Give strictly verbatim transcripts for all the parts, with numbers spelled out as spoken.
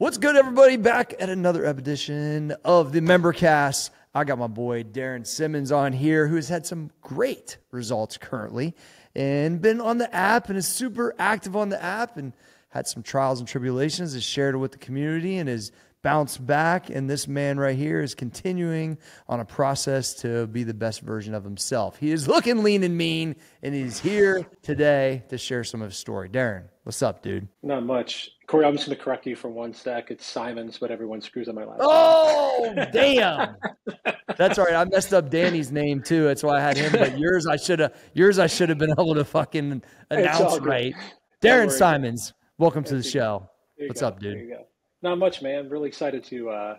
What's good, everybody? Back at another edition of the Member Cast. I got my boy Darren Simons on here, who has had some great results currently and been on the app and is super active on the app and had some trials and tribulations, has shared with the community and has bounced back. And this man right here is continuing on a process to be the best version of himself. He is looking lean and mean, and he's here today to share some of his story. Darren, what's up, dude? Not much. Cory, I'm just going to correct you for one sec. It's Simons, but everyone screws up my last name. Oh, damn. That's all right. I messed up Danny's name too. That's why I had him. But yours, I should have. Yours, I should have been able to fucking announce right. Darren Simons, welcome to the show. What's up, dude? Not much, man. Really excited to uh,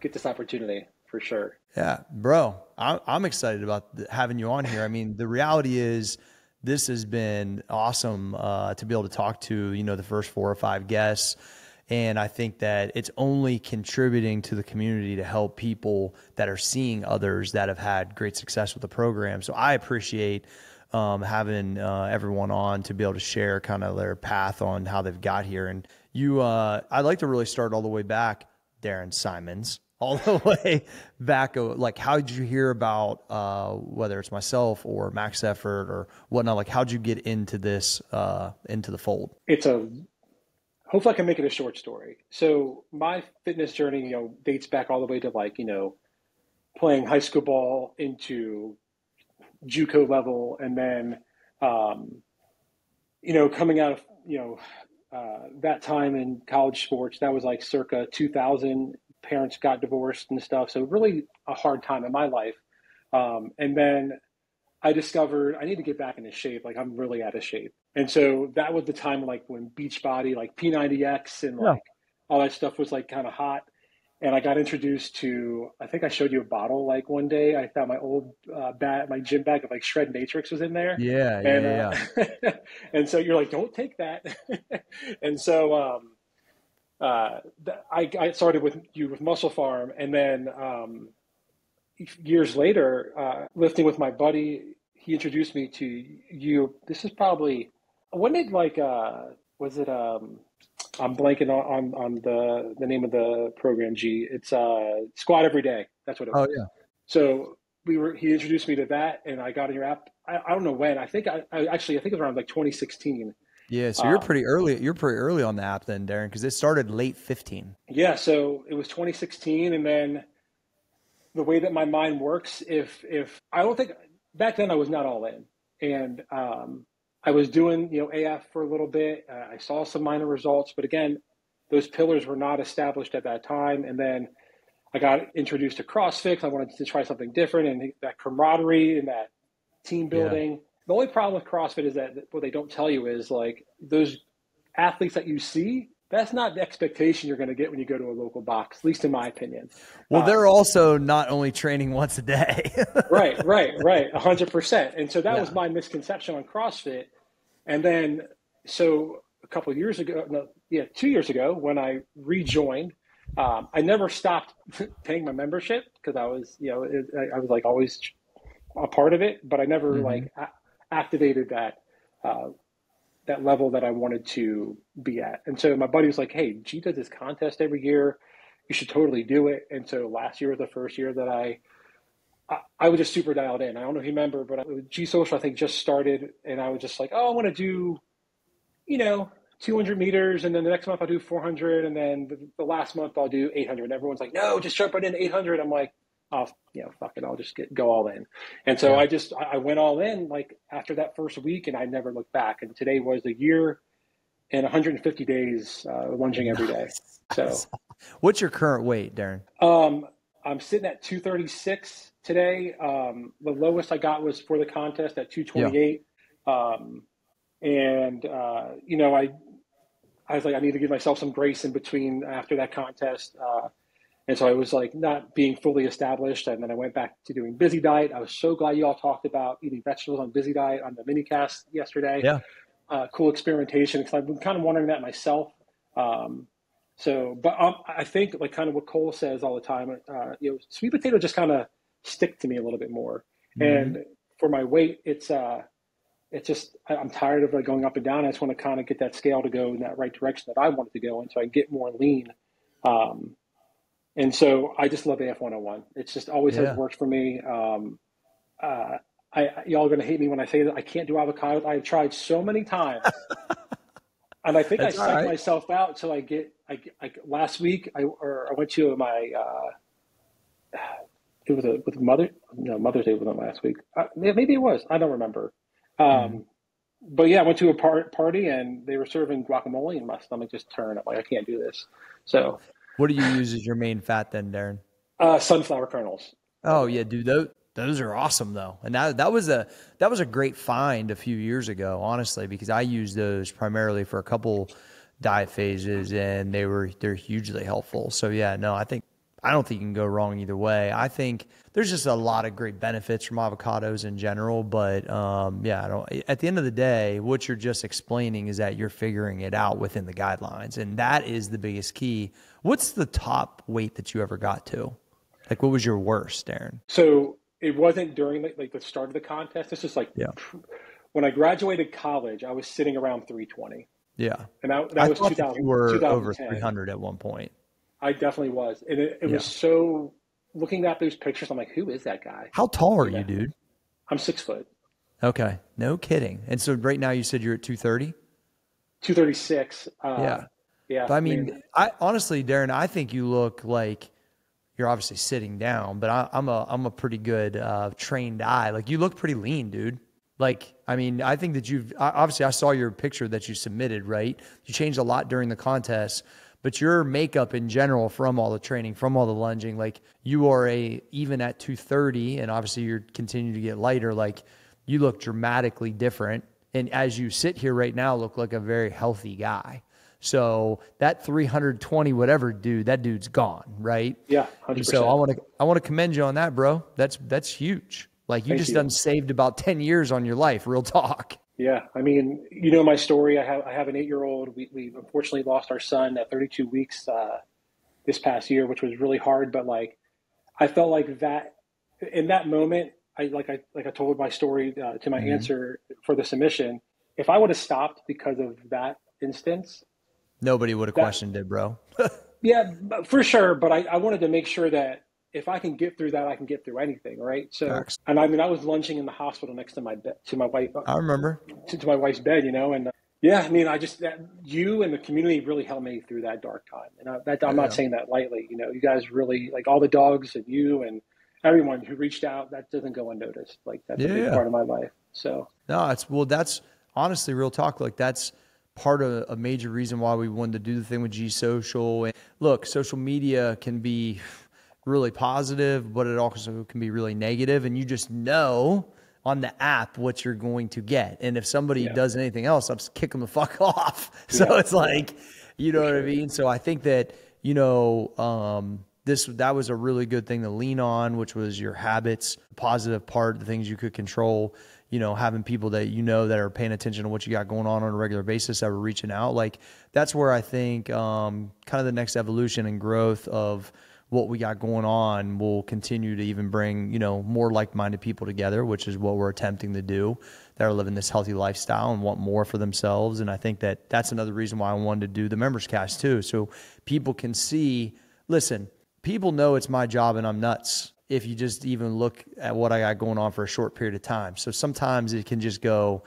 get this opportunity for sure. Yeah, bro. I'm, I'm excited about the, having you on here. I mean, the reality is, this has been awesome uh, to be able to talk to, you know, the first four or five guests. And I think that it's only contributing to the community to help people that are seeing others that have had great success with the program. So I appreciate um, having uh, everyone on to be able to share kind of their path on how they've got here. And you, uh, I'd like to really start all the way back, Darren Simons, all the way back. Like, how did you hear about, uh, whether it's myself or Max Effort or whatnot, like how'd you get into this, uh, into the fold? It's a, hopefully I can make it a short story. So my fitness journey, you know, dates back all the way to like, you know, playing high school ball into JUCO level. And then, um, you know, coming out of, you know, uh, that time in college sports, that was like circa two thousand. Parents got divorced and stuff. So really a hard time in my life. Um, and then I discovered I need to get back into shape. Like I'm really out of shape. And so that was the time like when Beachbody, like P ninety X and like yeah. all that stuff was like kind of hot. And I got introduced to, I think I showed you a bottle. Like one day I found my old uh, bag, my gym bag of like Shred Matrix was in there. Yeah. And, yeah, uh, yeah. And so you're like, don't take that. And so, um, Uh, I, I started with you with MusclePharm, and then um, years later, uh, lifting with my buddy, he introduced me to you. This is probably when did like uh, was it? Um, I'm blanking on, on on the the name of the program. G, it's uh, Squat Every Day. That's what it was. Oh yeah. So we were. He introduced me to that, and I got on your app. I, I don't know when. I think I, I actually I think it was around like twenty sixteen. Yeah, so you're pretty early. You're pretty early on the app then, Darren, because it started late fifteen. Yeah, so it was twenty sixteen, and then the way that my mind works, if if I don't think back then I was not all in, and um, I was doing you know A F for a little bit. Uh, I saw some minor results, but again, those pillars were not established at that time. And then I got introduced to CrossFit. I wanted to try something different, and that camaraderie and that team building. Yeah. The only problem with CrossFit is that what they don't tell you is like those athletes that you see, that's not the expectation you're going to get when you go to a local box, at least in my opinion. Well, um, they're also not only training once a day. Right, right, right. A hundred percent. And so that yeah. was my misconception on CrossFit. And then, so a couple of years ago, no, yeah, two years ago when I rejoined, um, I never stopped paying my membership because I was, you know, it, I, I was like always a part of it, but I never mm-hmm. like, I, activated that uh, that level that I wanted to be at. And so my buddy was like, hey, G does this contest every year. You should totally do it. And so last year was the first year that I, I, I was just super dialed in. I don't know if you remember, but G-Social, I think, just started. And I was just like, oh, I want to do, you know, two hundred meters. And then the next month I'll do four hundred. And then the, the last month I'll do eight hundred. And everyone's like, no, just jump right into eight hundred. I'm like, I'll, you know, fuck it, I'll just get, go all in. And so yeah. I just, I went all in like after that first week and I never looked back. And today was a year and one hundred fifty days uh, lunging every day. So what's your current weight, Darren? Um, I'm sitting at two thirty-six today. Um, the lowest I got was for the contest at two twenty-eight. Yeah. Um, and, uh, you know, I, I was like, I need to give myself some grace in between after that contest. Uh, And so I was like not being fully established. And then I went back to doing busy diet. I was so glad you all talked about eating vegetables on busy diet on the mini cast yesterday. Yeah. Uh, cool experimentation. Cause I've been kind of wondering that myself. Um, so, but um, I think like kind of what Cole says all the time, uh, you know, sweet potato just kind of stick to me a little bit more. Mm-hmm. And for my weight, it's, uh, it's just, I'm tired of like going up and down. I just want to kind of get that scale to go in that right direction that I want it to go in so I can get more lean. Um, and so I just love A F one oh one. It's just always yeah. has worked for me. Um, uh, I, y'all are going to hate me when I say that I can't do avocados. I have tried so many times. And I think That's I psyched right. myself out till I get, I, I, last week I, or I went to my, uh, it was a, with mother, no, Mother's Day wasn't last week. Uh, maybe it was, I don't remember. Um, mm. But yeah, I went to a par party and they were serving guacamole and my stomach just turned. I'm like, I can't do this. So what do you use as your main fat then, Darren? Uh, sunflower kernels. Oh yeah, dude, those, those are awesome though. And that, that was a, that was a great find a few years ago, honestly, because I used those primarily for a couple diet phases and they were, they're hugely helpful. So yeah, no, I think, I don't think you can go wrong either way. I think there's just a lot of great benefits from avocados in general, but um, yeah, I don't, at the end of the day, what you're just explaining is that you're figuring it out within the guidelines. And that is the biggest key. What's the top weight that you ever got to? Like, what was your worst, Darren? So it wasn't during the, like the start of the contest. This is like, yeah. when I graduated college, I was sitting around three twenty. Yeah. And I, that I was thought that you were over three hundred at one point. I definitely was. And it, it yeah. was so, looking at those pictures, I'm like, who is that guy? How tall are yeah. you, dude? I'm six foot. Okay. No kidding. And so right now you said you're at two thirty? two thirty-six. Uh, yeah. Yeah. But I mean, man. I honestly, Darren, I think you look like, you're obviously sitting down, but I, I'm a, I'm a pretty good, uh, trained eye. Like you look pretty lean, dude. Like, I mean, I think that you've, obviously I saw your picture that you submitted, right? You changed a lot during the contest, but your makeup in general, from all the training, from all the lunging, like you are a, even at two thirty and obviously you're continuing to get lighter. Like you look dramatically different. And as you sit here right now, look like a very healthy guy. So that three hundred twenty, whatever, dude, that dude's gone. Right. Yeah. one hundred percent. So I want to, I want to commend you on that, bro. That's, that's huge. Like you Thank just you. done saved about ten years on your life. Real talk. Yeah. I mean, you know, my story, I have, I have an eight year old. We, we unfortunately lost our son at thirty-two weeks, uh, this past year, which was really hard, but like, I felt like that in that moment, I, like, I, like I told my story uh, to my mm-hmm. answer for the submission. If I would have stopped because of that instance, nobody would have that, questioned it, bro. Yeah, for sure. But I, I wanted to make sure that if I can get through that, I can get through anything, right? So, Facts. and I mean, I was lunging in the hospital next to my bed, to my wife. I remember to, to my wife's bed, you know. And uh, yeah, I mean, I just that, you and the community really helped me through that dark time, and I, that, I'm yeah. not saying that lightly. You know, you guys really like all the dogs and you and everyone who reached out. That doesn't go unnoticed. Like that's yeah. a big part of my life. So no, it's well, that's honestly real talk. Like that's. part of a major reason why we wanted to do the thing with G-Social. And look, social media can be really positive, but it also can be really negative. And you just know on the app what you're going to get. And if somebody yeah. does anything else, I'll just kick them the fuck off. So yeah. it's like, you know sure. what I mean? So I think that, you know, um, this, that was a really good thing to lean on, which was your habits, positive part, the things you could control. You know, having people that you know that are paying attention to what you got going on on a regular basis that were reaching out. Like that's where I think um, kind of the next evolution and growth of what we got going on will continue to even bring, you know, more like-minded people together, which is what we're attempting to do, that are living this healthy lifestyle and want more for themselves. And I think that that's another reason why I wanted to do the Members Cast too. So people can see, listen, people know it's my job and I'm nuts. If you just even look at what I got going on for a short period of time. So sometimes it can just go,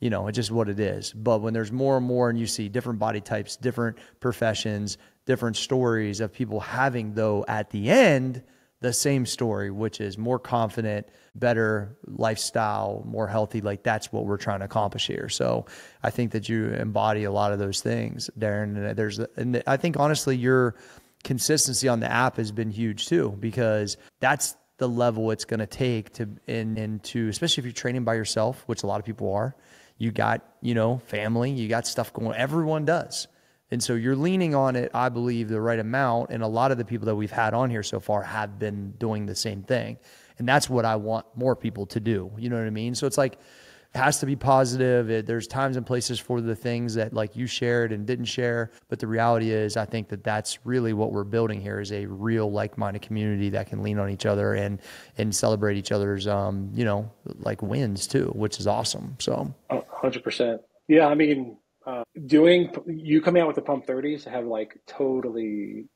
you know, it's just what it is. But when there's more and more and you see different body types, different professions, different stories of people having, though, at the end, the same story, which is more confident, better lifestyle, more healthy. Like that's what we're trying to accomplish here. So I think that you embody a lot of those things, Darren. And there's, and I think honestly, you're, consistency on the app has been huge too, because that's the level it's going to take to in into, especially if you're training by yourself, which a lot of people are, you got, you know, family, you got stuff going, everyone does. And so you're leaning on it, I believe, the right amount. And a lot of the people that we've had on here so far have been doing the same thing. And that's what I want more people to do. You know what I mean? So it's like, it has to be positive. It, there's times and places for the things that like you shared and didn't share. But the reality is, I think that that's really what we're building here is a real like-minded community that can lean on each other and, and celebrate each other's, um, you know, like wins too, which is awesome. So oh, one hundred percent. Yeah. I mean, uh, doing, you coming out with the Pump thirties have like totally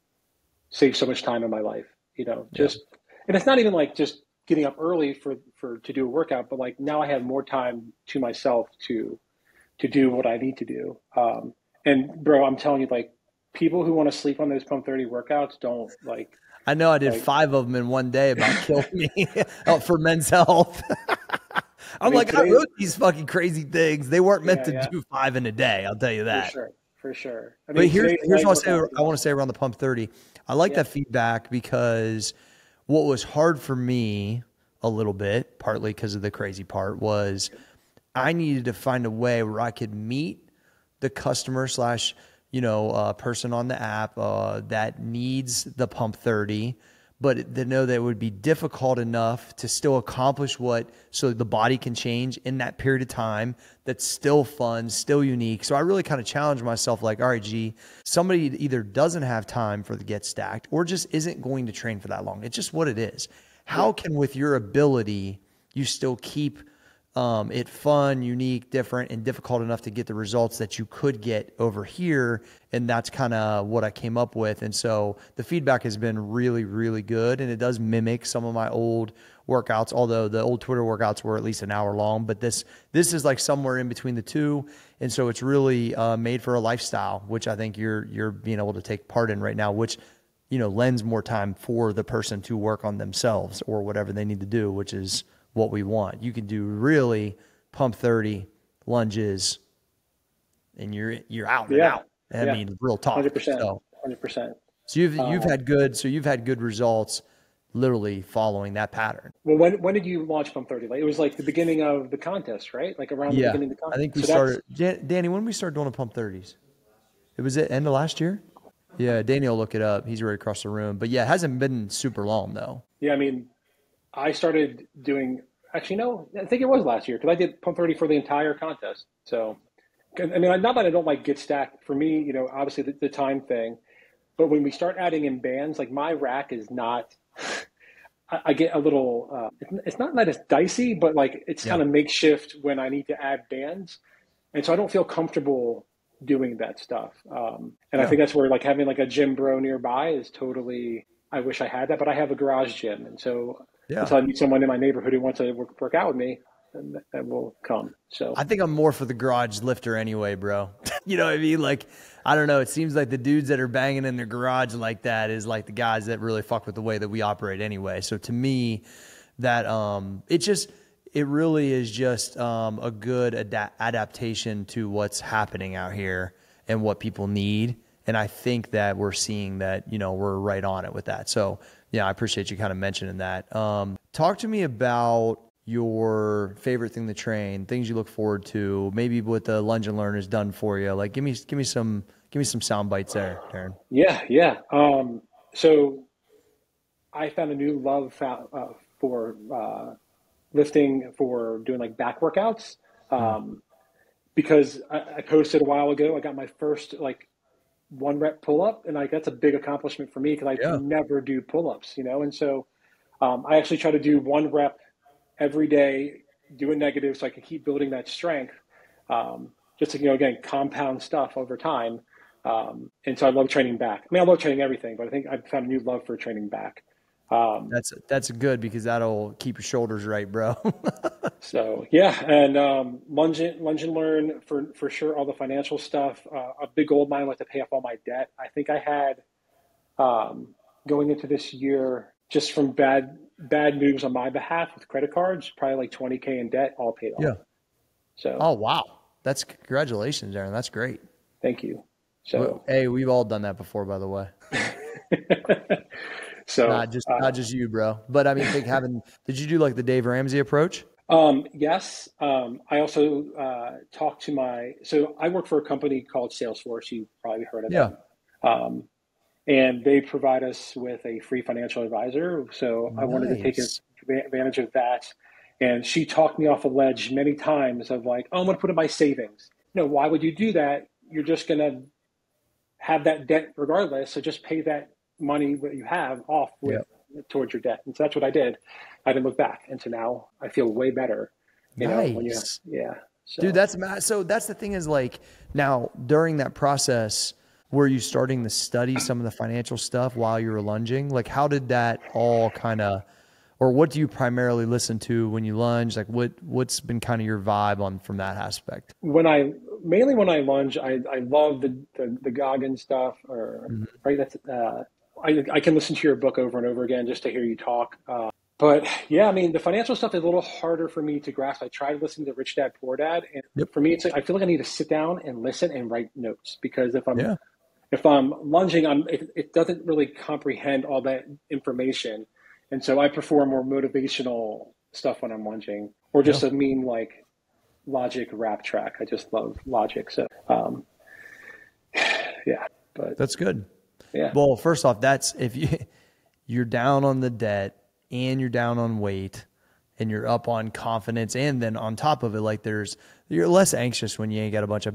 saved so much time in my life, you know, just, yeah. And it's not even like just getting up early for, for, to do a workout, but like now I have more time to myself to, to do what I need to do. Um, and bro, I'm telling you, like, people who want to sleep on those Pump thirty workouts don't like, I know I did like, five of them in one day about killing me out for men's health. I'm I mean, like, I wrote these fucking crazy things. They weren't meant yeah, to yeah. do five in a day. I'll tell you that. For sure. For sure. I mean, but here's, here's what I, say, I want to say around the Pump thirty. I like yeah. that feedback because what was hard for me a little bit, partly because of the crazy part, was I needed to find a way where I could meet the customer slash, you know, uh, person on the app uh, that needs the Pump thirty, but they know that it would be difficult enough to still accomplish what, so the body can change in that period of time. That's still fun, still unique. So I really kind of challenged myself like, all right, G, somebody either doesn't have time for the Get Stacked or just isn't going to train for that long. It's just what it is. How can, with your ability, you still keep um, it fun, unique, different, and difficult enough to get the results that you could get over here? And that's kind of what I came up with. And so the feedback has been really, really good. And it does mimic some of my old workouts, although the old Twitter workouts were at least an hour long, but this, this is like somewhere in between the two. And so it's really, uh, made for a lifestyle, which I think you're, you're being able to take part in right now, which, you know, lends more time for the person to work on themselves or whatever they need to do, which is what we want. You can do really Pump thirty lunges and you're, you're out and yeah. out. I yeah. mean, real talk. one hundred percent. So, one hundred percent. So you've, you've um, had good, so you've had good results literally following that pattern. Well, when, when did you launch Pump thirty? Like it was like the beginning of the contest, right? Like around yeah. the beginning of the contest. I think we so started, Dan, Danny, when we started doing the Pump thirties, it was at end of last year. Yeah. Daniel, look it up. He's right across the room, but yeah, it hasn't been super long though. Yeah. I mean, I started doing, actually, no, I think it was last year because I did Pump thirty for the entire contest. So, I mean, not that I don't like Get Stacked. For me, you know, obviously the, the time thing, but when we start adding in bands, like my rack is not, I, I get a little, uh, it's, it's not that it's dicey, but like it's yeah. kind of makeshift when I need to add bands. And so I don't feel comfortable doing that stuff. Um, and yeah. I think that's where like having like a gym bro nearby is totally, I wish I had that, but I have a garage gym. And so Yeah. until I meet someone in my neighborhood who wants to work, work out with me, and that will come. So I think I'm more for the garage lifter anyway, bro. You know what I mean? Like, I don't know. It seems like the dudes that are banging in their garage like that is like the guys that really fuck with the way that we operate anyway. So to me, that um, it just, it really is just um, a good ad adaptation to what's happening out here and what people need. And I think that we're seeing that, you know, we're right on it with that. So yeah, I appreciate you kind of mentioning that. Um, talk to me about your favorite thing to train, things you look forward to, maybe what the Lunge and Learn has done for you. Like, give me, give me some, give me some sound bites there, Darren. Yeah, yeah. Um, so I found a new love uh, for uh, lifting, for doing like back workouts, um, because I, I posted a while ago. I got my first like one rep pull up, and like that's a big accomplishment for me because I yeah. never do pull ups, you know. And so um, I actually try to do one rep every day, do a negative, so I can keep building that strength. Um, just to, you know, again, compound stuff over time. Um, and so I love training back. I mean, I love training everything, but I think I've found a new love for training back. Um, that's that's good because that'll keep your shoulders right, bro. So yeah, and um, lunge, lunge and learn for for sure. All the financial stuff, uh, a big goal of mine was to pay off all my debt. I think I had um, going into this year, just from bad bad moves on my behalf with credit cards, probably like twenty k in debt, all paid off. Yeah. So. Oh wow, that's congratulations, Darren. That's great. Thank you. So hey, we've all done that before, by the way. So not just, uh, not just you, bro. But I mean, think having, did you do like the Dave Ramsey approach? Um, yes. Um, I also, uh, talked to my, so I work for a company called Salesforce. You've probably heard of yeah. them. Um, and they provide us with a free financial advisor. So nice. I wanted to take advantage of that. And she talked me off a ledge many times of like, oh, I'm going to put in my savings. No, why would you do that? You're just going to have that debt regardless. So just pay that money that you have off with yep. towards your debt. And so that's what I did. I didn't look back. And so now I feel way better. You nice. Know, when you, yeah. So. Dude, that's, so that's the thing is like, now during that process, Were you starting to study some of the financial stuff while you were lunging? Like, how did that all kind of, or what do you primarily listen to when you lunge? Like, what, what's been kind of your vibe on from that aspect? When I, mainly when I lunge, I, I love the, the, the Goggin stuff, or, mm-hmm. right? That's, uh, I, I can listen to your book over and over again just to hear you talk. Uh, But yeah, I mean, the financial stuff is a little harder for me to grasp. I tried listening to Rich Dad, Poor Dad. And yep. for me, it's like, I feel like I need to sit down and listen and write notes, because if I'm, yeah. if I'm lunging, I'm, it, it doesn't really comprehend all that information. And so I prefer more motivational stuff when I'm lunging, or just yeah. a mean like Logic rap track. I just love Logic. So um, yeah, but that's good. Yeah. Well, first off, that's if you, you're down on the debt, and you're down on weight, and you're up on confidence. And then on top of it, like there's, you're less anxious when you ain't got a bunch of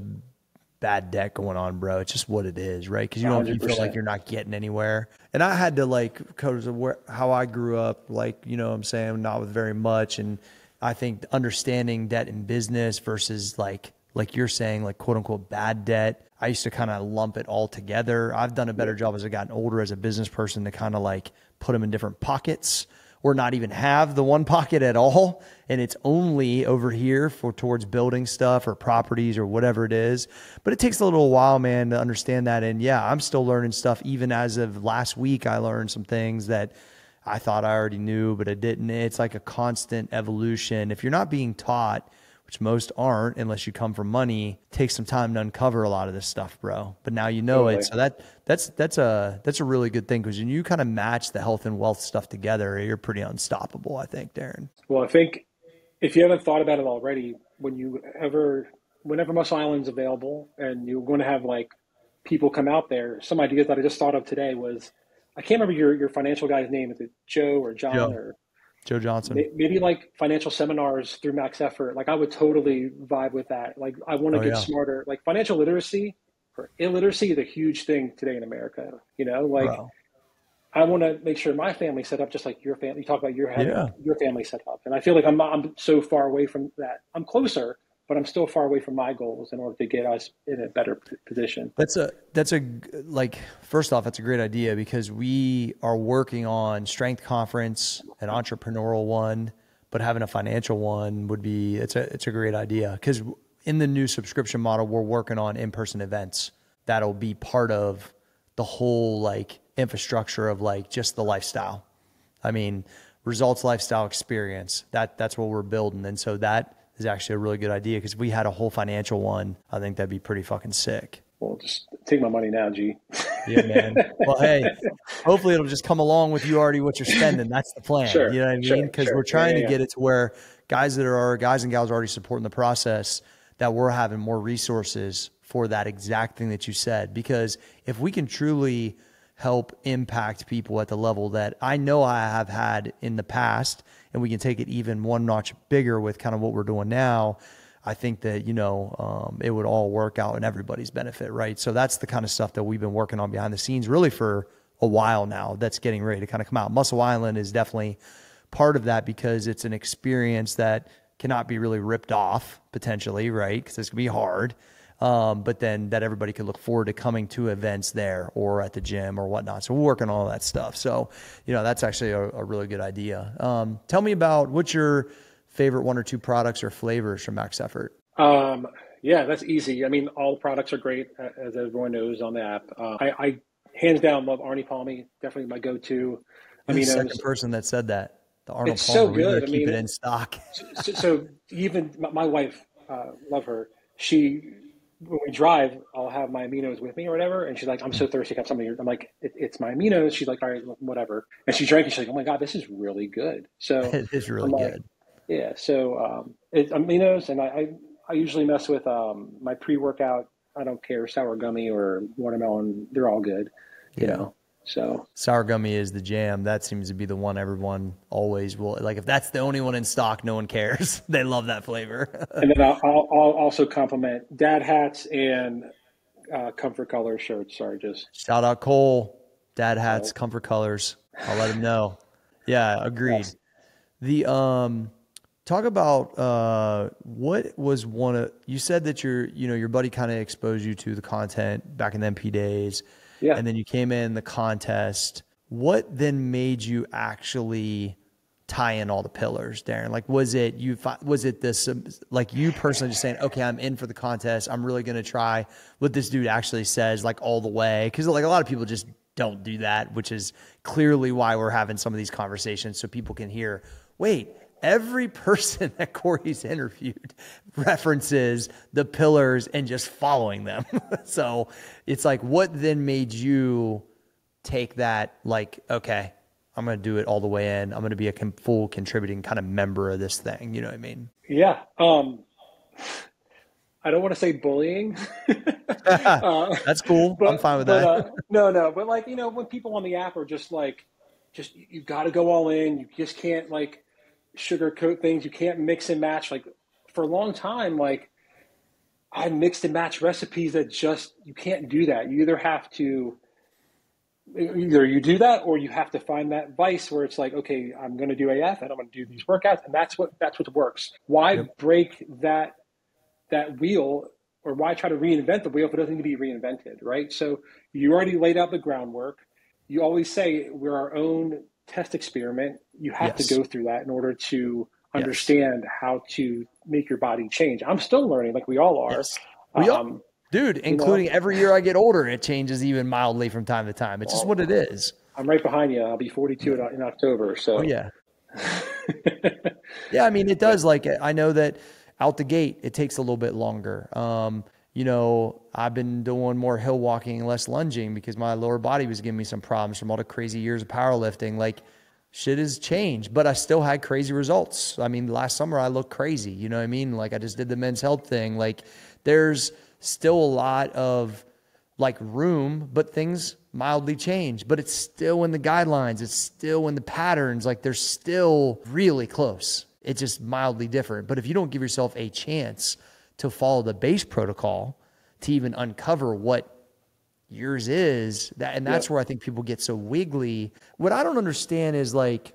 bad debt going on, bro. It's just what it is, right? Cause you don't you feel like you're not getting anywhere. And I had to like, cause of where, how I grew up, like, you know what I'm saying? Not with very much. And I think understanding debt in business versus like, like you're saying, like quote unquote bad debt. I used to kind of lump it all together. I've done a better job as I've gotten older as a business person to kind of like put them in different pockets, or not even have the one pocket at all. And it's only over here for towards building stuff or properties or whatever it is. But it takes a little while, man, to understand that. And yeah, I'm still learning stuff. Even as of last week, I learned some things that I thought I already knew, but I didn't. It's like a constant evolution. If you're not being taught, which most aren't, unless you come from money, it takes some time to uncover a lot of this stuff, bro. But now you know totally. it. So that that's that's a that's a really good thing, because when you kind of match the health and wealth stuff together, you're pretty unstoppable, I think, Darren. Well, I think if you haven't thought about it already, when you ever, whenever Muscle Island's available and you're going to have like people come out there, some ideas that I just thought of today was, I can't remember your your financial guy's name. Is it Joe or John Joe. or? Joe Johnson. Maybe like financial seminars through Max Effort. Like I would totally vibe with that. Like I want to oh, get yeah. smarter. Like financial literacy or illiteracy is a huge thing today in America. You know, like wow. I want to make sure my family set up just like your family. You talk about your yeah. your family set up, and I feel like I'm I'm so far away from that. I'm closer, but I'm still far away from my goals in order to get us in a better position. That's a that's a like first off, that's a great idea, because we are working on strength conference, an entrepreneurial one, but having a financial one would be it's a it's a great idea, because in the new subscription model, we're working on in-person events that'll be part of the whole like infrastructure of like just the lifestyle. I mean, results lifestyle experience. That that's what we're building, and so that is actually a really good idea, because if we had a whole financial one, I think that'd be pretty fucking sick. Well, just take my money now, G. Yeah, man. Well, hey, hopefully it'll just come along with you already what you're spending. That's the plan. Sure, you know what I mean? Because sure, sure. we're trying yeah, to yeah. get it to where guys that are guys and gals are already supporting the process, that we're having more resources for that exact thing that you said. Because if we can truly help impact people at the level that I know I have had in the past, and we can take it even one notch bigger with kind of what we're doing now, I think that, you know, um, it would all work out in everybody's benefit, right? So that's the kind of stuff that we've been working on behind the scenes really for a while now, that's getting ready to kind of come out. Muscle Island is definitely part of that, because it's an experience that cannot be really ripped off potentially, right? Because it's going to be hard. Um, but then that everybody could look forward to coming to events there or at the gym or whatnot. So we're working on all that stuff. So, you know, that's actually a, a really good idea. Um, tell me about what's your favorite one or two products or flavors from Max Effort? Um, yeah, that's easy. I mean, all products are great, as everyone knows on the app. Uh, I, I hands down love Arnie Palmy, definitely my go-to. I mean, the second was, person that said that, the Arnold it's Palmer, so good. I keep mean, it in stock. so, so even my, my wife, uh, love her. She, when we drive, I'll have my aminos with me or whatever. And she's like, I'm so thirsty. I have something. I'm like, it, it's my aminos. She's like, all right, whatever. And she drank it. She's like, oh my God, this is really good. So it is really like, good. Yeah. So, um, it's aminos. And I, I, I usually mess with, um, my pre-workout. I don't care. Sour gummy or watermelon. They're all good. You yeah. know? So sour gummy is the jam. That seems to be the one everyone always will like. If that's the only one in stock, no one cares. They love that flavor. And then I'll, I'll, I'll also compliment dad hats and uh, comfort color shirts. Sorry, just shout out Cole. Dad hats, oh. comfort colors. I'll let him know. Yeah, agreed. Yes. The um, Talk about uh, what was one of, you said that your, you know, your buddy kind of exposed you to the content back in the M P days. Yeah. And then you came in the contest. What then made you actually tie in all the pillars, Darren? Like, was it you, was it this, like you personally just saying, okay, I'm in for the contest. I'm really going to try what this dude actually says, like all the way. Cause like a lot of people just don't do that, which is clearly why we're having some of these conversations. So people can hear, wait, every person that Cory's interviewed references the pillars and just following them. So it's like, what then made you take that? Like, okay, I'm going to do it all the way in. I'm going to be a full contributing kind of member of this thing. You know what I mean? Yeah. Um, I don't want to say bullying. uh, That's cool. But, I'm fine with but, that. Uh, no, no. But like, you know, when people on the app are just like, just, you've got to go all in. You just can't like sugarcoat things. You can't mix and match. Like for a long time, like I mixed and matched recipes that just, you can't do that. You either have to, Either you do that or you have to find that vice where it's like, okay, I'm going to do A F and I'm going to do these workouts. And that's what, that's what works. Why yep. break that, that wheel, or why try to reinvent the wheel if it doesn't need to be reinvented, right? So you already laid out the groundwork. You always say we're our own test experiment. You have yes. to go through that in order to understand yes. how to make your body change. I'm still learning, like we all are. Yes. We um, all Dude, including you know, every year I get older, it changes even mildly from time to time. It's well, just what it is. I'm right behind you. I'll be forty-two in, in October. So oh, yeah. Yeah. I mean, it does. Like, I know that out the gate, it takes a little bit longer. Um, you know, I've been doing more hill walking and less lunging because my lower body was giving me some problems from all the crazy years of powerlifting. Like shit has changed, but I still had crazy results. I mean, last summer I looked crazy. You know what I mean? Like I just did the men's health thing. Like there's still a lot of like room, but things mildly change, but it's still in the guidelines. It's still in the patterns. Like they're still really close. It's just mildly different. But if you don't give yourself a chance to follow the base protocol to even uncover what yours is, that, and that's yep. where I think people get so wiggly. What I don't understand is like,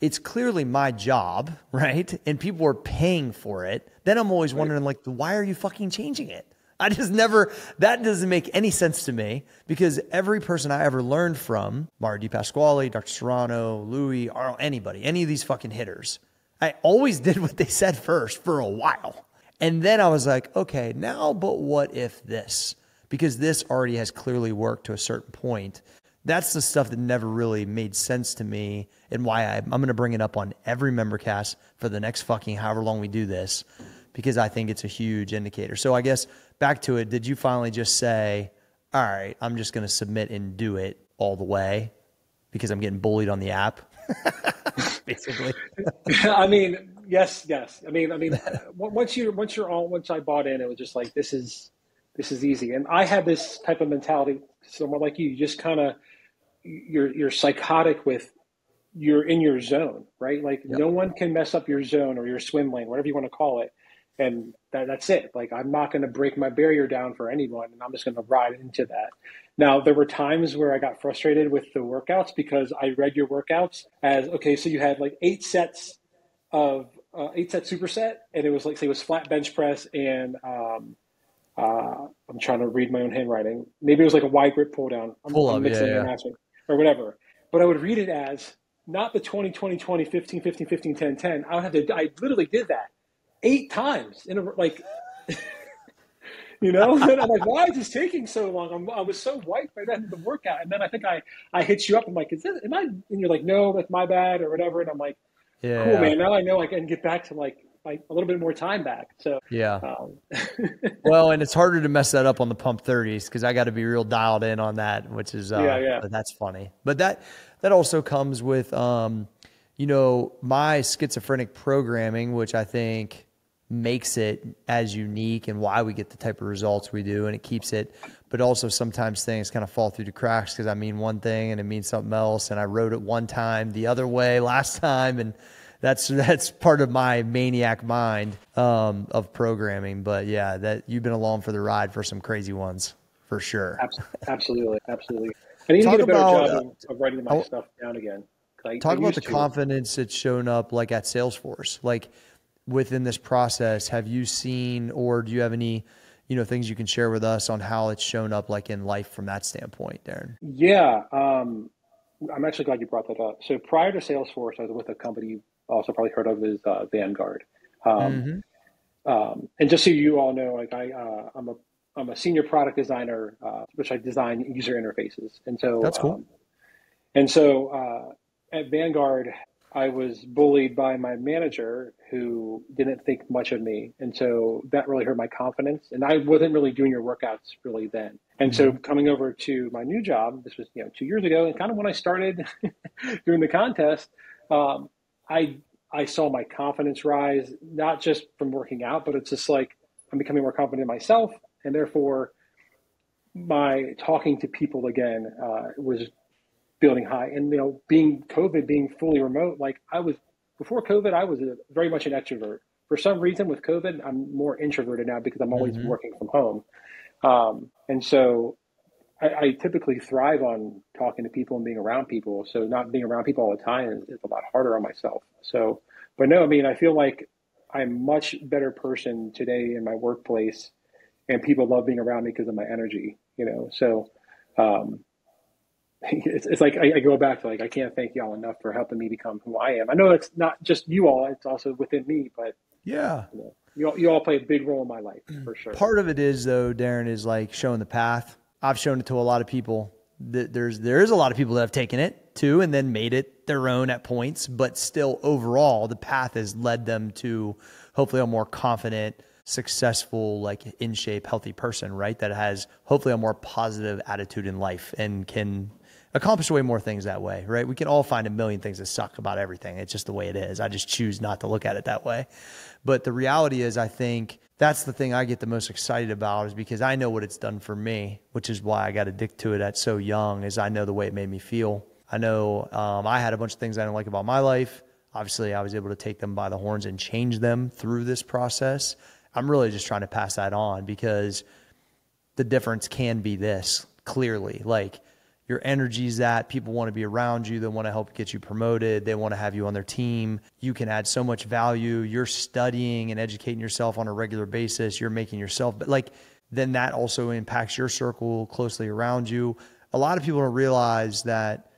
it's clearly my job, right? And people are paying for it. Then I'm always wondering, like, why are you fucking changing it? I just never, that doesn't make any sense to me, because every person I ever learned from, Mario Di Pasquale, Doctor Serrano, Louie, or anybody, any of these fucking hitters, I always did what they said first for a while. And then I was like, okay, now, but what if this? Because this already has clearly worked to a certain point. That's the stuff that never really made sense to me, and why I, I'm going to bring it up on every member cast for the next fucking however long we do this, because I think it's a huge indicator. So I guess back to it, did you finally just say, all right, I'm just going to submit and do it all the way because I'm getting bullied on the app? Basically. I mean, yes, yes. I mean, I mean, once you, once you're all, once I bought in, it was just like, this is, this is easy. And I had this type of mentality, somewhat like you, you just kind of, you're you're psychotic with, you're in your zone, right? Like yep. no one can mess up your zone or your swim lane, whatever you want to call it. And that, that's it. Like, I'm not going to break my barrier down for anyone, and I'm just going to ride into that. Now, there were times where I got frustrated with the workouts because I read your workouts as, okay, so you had like eight sets of uh, eight set superset. And it was like, say it was flat bench press and, um, uh, I'm trying to read my own handwriting. Maybe it was like a wide grip pull down. I'm, pull I'm up, mixing yeah, yeah. or whatever. But I would read it as not the twenty, twenty, twenty, fifteen, fifteen, fifteen, ten, ten. I would have to, I literally did that eight times in a, like, you know, and I'm like, why is this taking so long? I'm, I was so white by the end of the workout. And then I think I, I hit you up. I'm like, is this, am I, and you're like, no, that's my bad or whatever. And I'm like, yeah. cool, man. Now I know I can get back to like, like a little bit more time back. So, yeah. Um, well, and it's harder to mess that up on the pump thirties, cause I got to be real dialed in on that, which is, uh, yeah, yeah. that's funny. But that, that also comes with, um, you know, my schizophrenic programming, which I think makes it as unique and why we get the type of results we do, and it keeps it, but also sometimes things kind of fall through the cracks because I mean one thing and it means something else. And I wrote it one time the other way last time. And that's, that's part of my maniac mind um, of programming. But yeah, that you've been along for the ride for some crazy ones for sure. Absolutely. Absolutely. I need Talk to get a better about, job of, of writing my I, stuff down again. I, Talk I about the to. confidence that's shown up like at Salesforce, like within this process. Have you seen, or do you have any, you know, things you can share with us on how it's shown up like in life from that standpoint, Darren? Yeah. Um, I'm actually glad you brought that up. So prior to Salesforce, I was with a company you also probably heard of is uh, Vanguard. Um, mm-hmm. um, and just so you all know, like I, uh, I'm a, I'm a senior product designer, uh, which I design user interfaces. And so, that's cool. Um, and so, uh, at Vanguard, I was bullied by my manager who didn't think much of me. And so that really hurt my confidence. And I wasn't really doing your workouts really then. And so coming over to my new job, this was, you know, two years ago, and kind of when I started doing the contest, um, I, I saw my confidence rise, not just from working out, but it's just like, I'm becoming more confident in myself. And therefore my talking to people again, uh, was building high. And, you know, being COVID, being fully remote, like I was before COVID, I was a, very much an extrovert. For some reason with COVID, I'm more introverted now because I'm always mm-hmm. working from home. Um, and so I, I typically thrive on talking to people and being around people. So not being around people all the time is, is a lot harder on myself. So, but no, I mean, I feel like I'm a much better person today in my workplace, and people love being around me because of my energy, you know? So, um, It's, it's like I, I go back to like, I can't thank y'all enough for helping me become who I am. I know it's not just you all, it's also within me, but yeah, you know, you all, you all play a big role in my life for sure. Part of it is though, Darren, is like showing the path. I've shown it to a lot of people that there's, there is a lot of people that have taken it too and then made it their own at points, but still overall the path has led them to hopefully a more confident, successful, like in shape, healthy person, right? That has hopefully a more positive attitude in life and can accomplish way more things that way, right? We can all find a million things that suck about everything. It's just the way it is. I just choose not to look at it that way. But the reality is, I think that's the thing I get the most excited about, is because I know what it's done for me, which is why I got addicted to it at so young, is I know the way it made me feel. I know um, I had a bunch of things I didn't like about my life. Obviously, I was able to take them by the horns and change them through this process. I'm really just trying to pass that on, because the difference can be this clearly, like, your energy's that people want to be around you. They want to help get you promoted. They want to have you on their team. You can add so much value. You're studying and educating yourself on a regular basis. You're making yourself, but like, then that also impacts your circle closely around you. A lot of people don't realize that,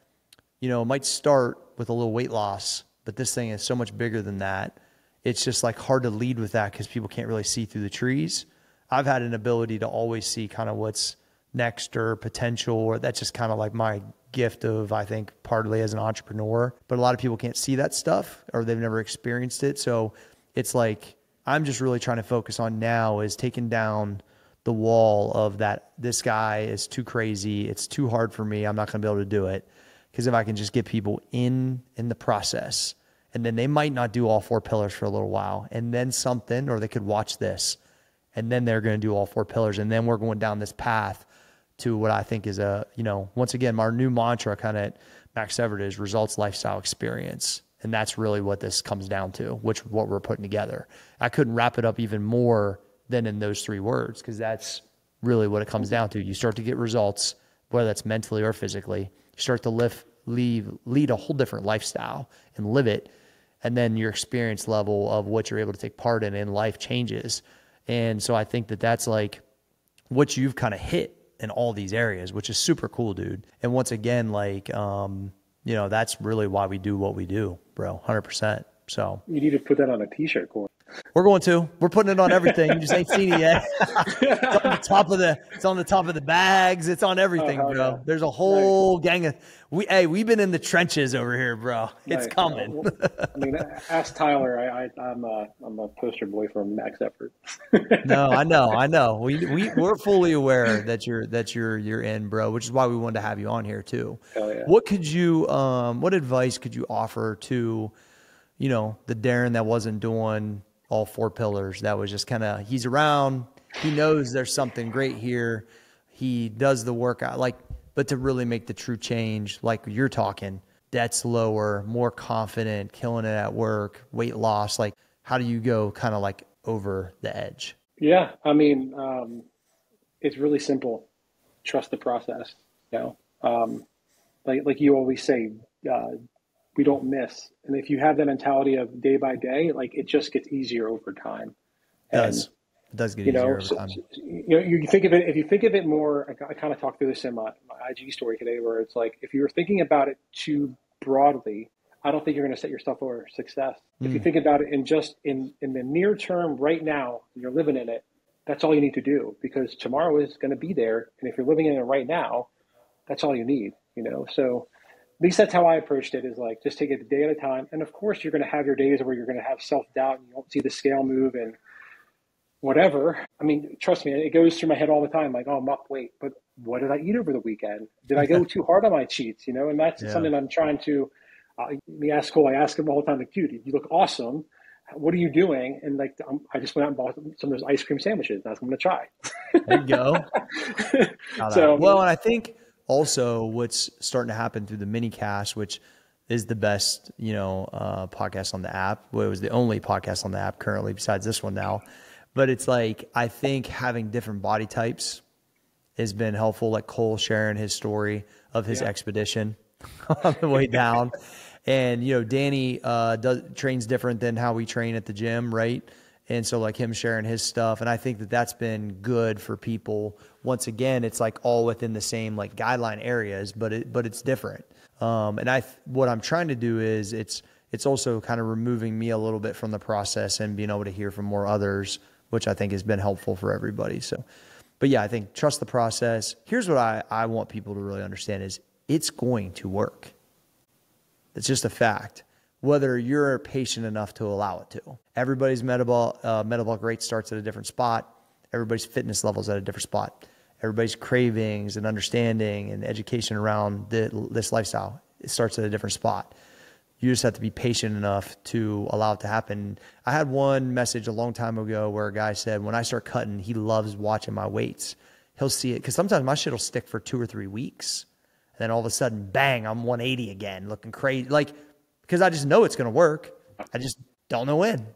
you know, it might start with a little weight loss, but this thing is so much bigger than that. It's just like hard to lead with that because people can't really see through the trees. I've had an ability to always see kind of what's next or potential, or that's just kind of like my gift of, I think, partly as an entrepreneur, but a lot of people can't see that stuff or they've never experienced it. So it's like, I'm just really trying to focus on now is taking down the wall of that. This guy is too crazy. It's too hard for me. I'm not going to be able to do it. Because if I can just get people in, in the process, and then they might not do all four pillars for a little while, and then something, or they could watch this and then they're going to do all four pillars. And then we're going down this path to what I think is a, you know, once again, our new mantra kind of at Max Effort is results, lifestyle, experience. And that's really what this comes down to, which what we're putting together. I couldn't wrap it up even more than in those three words, because that's really what it comes down to. You start to get results, whether that's mentally or physically. You start to live, leave, lead a whole different lifestyle and live it. And then your experience level of what you're able to take part in in life changes. And so I think that that's like what you've kind of hit in all these areas, which is super cool, dude. And once again, like, um, you know, that's really why we do what we do, bro. one hundred percent. So you need to put that on a t-shirt, Corey. We're going to, we're putting it on everything. You just ain't seen it yet. It's on the top of the, it's on the top of the bags. It's on everything, oh, bro. Yeah. There's a whole nice. gang of, we, Hey, we've been in the trenches over here, bro. It's nice. coming. Uh, well, I mean, ask Tyler. I, I, I'm a, I'm a poster boy for Max Effort. No, I know. I know. We, we, we're fully aware that you're, that you're, you're in, bro, which is why we wanted to have you on here too. Hell yeah. What could you, um, what advice could you offer to, you know, the Darren that wasn't doing all four pillars, that was just kind of, he's around, he knows there's something great here. He does the workout, like, but to really make the true change, like you're talking, that's lower, more confident, killing it at work, weight loss. Like, how do you go kind of like over the edge? Yeah. I mean, um, it's really simple. Trust the process. You know, um, like, like you always say, uh, we don't miss. And if you have that mentality of day by day, like it just gets easier over time. It does. And, it does get you easier know, over so, time. So, you know, you think of it, if you think of it more, I, I kind of talked through this in my, my I G story today, where it's like, if you're thinking about it too broadly, I don't think you're going to set yourself up for success. Mm. If you think about it in just in, in the near term right now, you're living in it. That's all you need to do, because tomorrow is going to be there. And if you're living in it right now, that's all you need, you know? So at least that's how I approached it, is like, just take it a day at a time. And of course you're going to have your days where you're going to have self-doubt and you don't see the scale move and whatever. I mean, trust me, it goes through my head all the time. Like, oh, I'm up weight, but what did I eat over the weekend? Did I go too hard on my cheats? You know? And that's yeah. something I'm trying to, uh, me ask Cole, I ask him the whole time, like, dude, you look awesome. What are you doing? And like, um, I just went out and bought some of those ice cream sandwiches. That's what I'm going to try. There you go. So, well, and I think also what's starting to happen through the mini cast, which is the best, you know, uh, podcast on the app. Well, it was the only podcast on the app currently besides this one now, but it's like, I think having different body types has been helpful. Like Cole sharing his story of his yeah. expedition on the way down. And, you know, Danny uh, does, trains different than how we train at the gym, right? And so, like, him sharing his stuff. And I think that that's been good for people. Once again, it's, like, all within the same, like, guideline areas, but it, but it's different. Um, and I what I'm trying to do is it's it's also kind of removing me a little bit from the process and being able to hear from more others, which I think has been helpful for everybody. So, but, yeah, I think trust the process. Here's what I, I want people to really understand is it's going to work. It's just a fact, whether you're patient enough to allow it to. Everybody's metabol, uh, metabolic rate starts at a different spot. Everybody's fitness level's at a different spot. Everybody's cravings and understanding and education around the, this lifestyle, it starts at a different spot. You just have to be patient enough to allow it to happen. I had one message a long time ago where a guy said, when I start cutting, he loves watching my weights. He'll see it, because sometimes my shit will stick for two or three weeks. Then all of a sudden, bang, I'm one eighty again, looking crazy. Like, because I just know it's going to work. I just don't know when.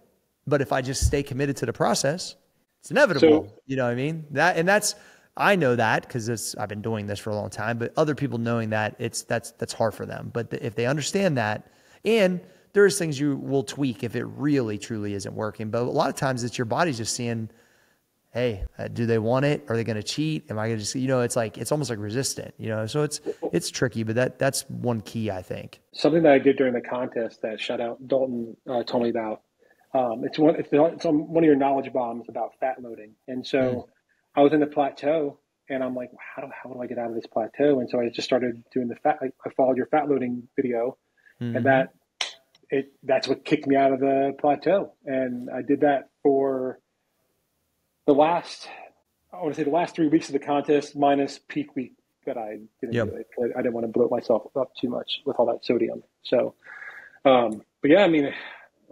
But if I just stay committed to the process, it's inevitable. So, you know what I mean? That, and that's, I know that because I've been doing this for a long time, but other people knowing that, it's, that's, that's hard for them. But the, if they understand that, and there is things you will tweak if it really, truly isn't working. But a lot of times it's your body's just seeing, hey, do they want it? Are they going to cheat? Am I going to just, you know, it's like, it's almost like resistant, you know? So it's, it's tricky, but that, that's one key, I think. Something that I did during the contest that shout out Dalton uh, told me about, um, it's one, it's, it's on one of your knowledge bombs about fat loading. And so mm. I was in the plateau and I'm like, how do, how do I get out of this plateau? And so I just started doing the fat, like, I followed your fat loading video mm-hmm. and that it, that's what kicked me out of the plateau. And I did that for The last, I want to say the last three weeks of the contest minus peak week that I didn't yep. do it. I didn't want to bloat myself up too much with all that sodium. So, um, but yeah, I mean.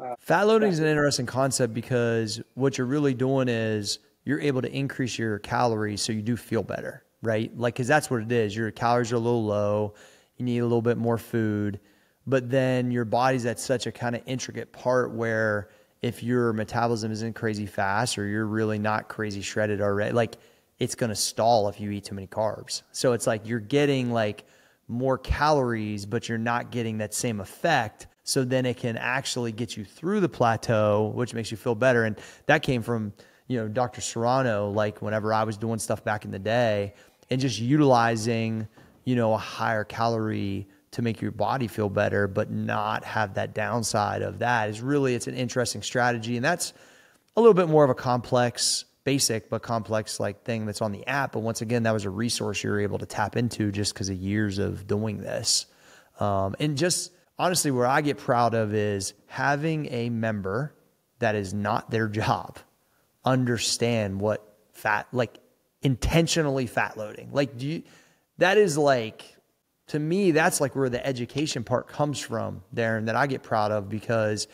Uh, fat loading is an interesting concept because what you're really doing is you're able to increase your calories so you do feel better, right? Like, because that's what it is. Your calories are a little low. You need a little bit more food. But then your body's at such a kind of intricate part where if your metabolism isn't crazy fast or you're really not crazy shredded already, like it's going to stall if you eat too many carbs. So it's like you're getting like more calories, but you're not getting that same effect. So then it can actually get you through the plateau, which makes you feel better. And that came from, you know, Doctor Serrano, like whenever I was doing stuff back in the day and just utilizing, you know, a higher calorie to make your body feel better, but not have that downside of that is really, it's an interesting strategy. And that's a little bit more of a complex, basic, but complex like thing that's on the app. But once again, that was a resource you were able to tap into just because of years of doing this. Um, and just honestly, where I get proud of is having a member that is not their job understand what fat, like intentionally fat loading. Like do you, that is like, to me, that's like where the education part comes from, Darren, that I get proud of because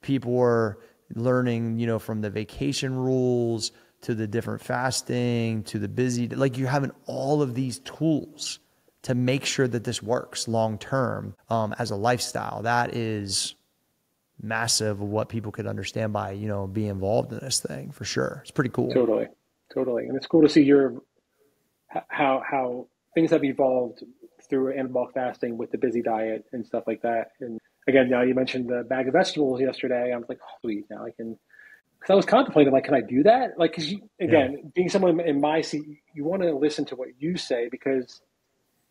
people are learning, you know, from the vacation rules to the different fasting to the busy, like you're having all of these tools to make sure that this works long term um, as a lifestyle. That is massive of what people could understand by, you know, being involved in this thing for sure. It's pretty cool. Totally, totally. And it's cool to see your how how things have evolved through anabolic fasting with the busy diet and stuff like that. And again, now you mentioned the bag of vegetables yesterday. I was like, oh, sweet, now I can, because I was contemplating, like, can I do that? Like, because again, yeah. being someone in my seat, you want to listen to what you say, because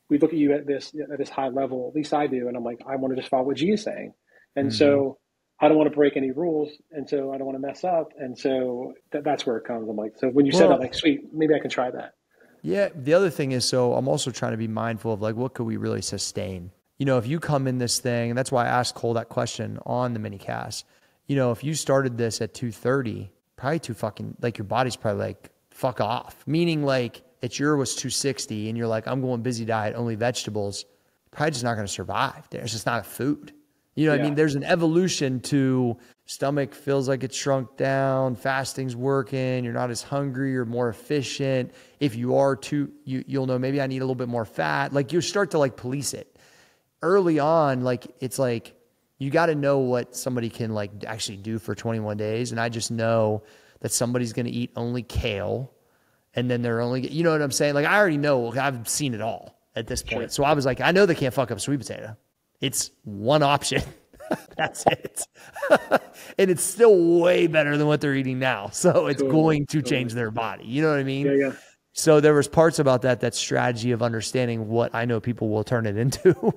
we look at you at this at this high level, at least I do, and I'm like, I want to just follow what G is saying. And mm-hmm. so I don't want to break any rules, and so I don't want to mess up. And so th- that's where it comes. I'm like, so when you well, said that, I'm like, sweet, maybe I can try that. Yeah. The other thing is, so I'm also trying to be mindful of like, what could we really sustain? You know, if you come in this thing, and that's why I asked Cole that question on the mini cast, you know, if you started this at two thirty, probably too fucking, like your body's probably like, fuck off. Meaning like that your was two sixty and you're like, I'm going busy diet, only vegetables, probably just not going to survive. There's just not a food. You know what yeah. I mean? There's an evolution to stomach feels like it's shrunk down, fasting's working, you're not as hungry, you're more efficient. If you are too, you, you'll know, maybe I need a little bit more fat. Like you start to like police it. Early on, like it's like you got to know what somebody can like actually do for twenty-one days. And I just know that somebody's going to eat only kale and then they're only, you know what I'm saying? Like I already know, I've seen it all at this point. Sure. So I was like, I know they can't fuck up sweet potato. It's one option. That's it. And it's still way better than what they're eating now. So it's totally, going to totally. change their body. You know what I mean? Yeah, yeah. So there was parts about that, that strategy of understanding what I know people will turn it into